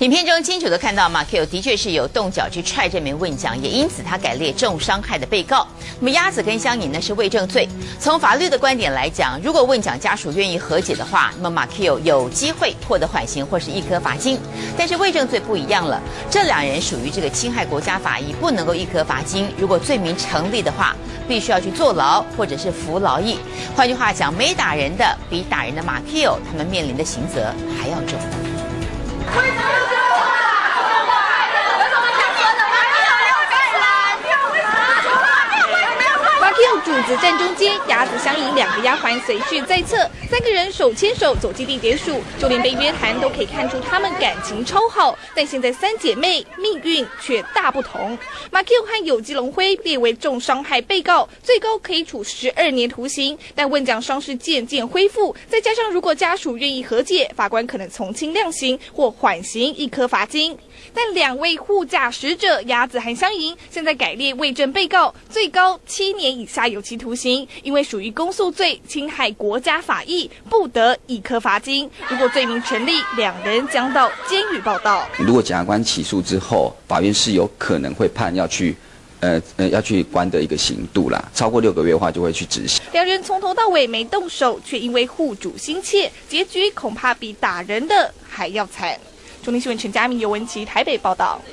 影片中清楚的看到，马奎友的确是有动脚去踹这名问讲，也因此他改列重伤害的被告。那么鸭子跟香吟呢是伪证罪。从法律的观点来讲，如果问讲家属愿意和解的话，那么马奎友有机会获得缓刑或是1颗罚金。但是伪证罪不一样了，这两人属于这个侵害国家法益，不能够1颗罚金。如果罪名成立的话，必须要去坐牢或者是服劳役。换句话讲，没打人的比打人的马奎友，他们面临的刑责还要重。 马奎友主子站中间，鸭子相迎两个丫鬟随侍在侧，三个人手牵手走进地检署，就连被约谈都可以看出他们感情超好。但现在三姐妹命运却大不同。马奎友和有基隆辉列为重伤害被告，最高可以处12年徒刑。但问讲伤势渐渐恢复，再加上如果家属愿意和解，法官可能从轻量刑或缓刑1颗罚金。但两位护驾使者鸭子和香吟现在改列伪证被告，最高7年以下有期徒刑，因为属于公诉罪，侵害国家法益，不得1颗罚金。如果罪名成立，两人将到监狱报到。如果检察官起诉之后，法院是有可能会判要去关的一个刑度啦，超过6个月的话就会去执行。两人从头到尾没动手，却因为护主心切，结局恐怕比打人的还要惨。中天新闻陈佳明、尤文琪台北报道。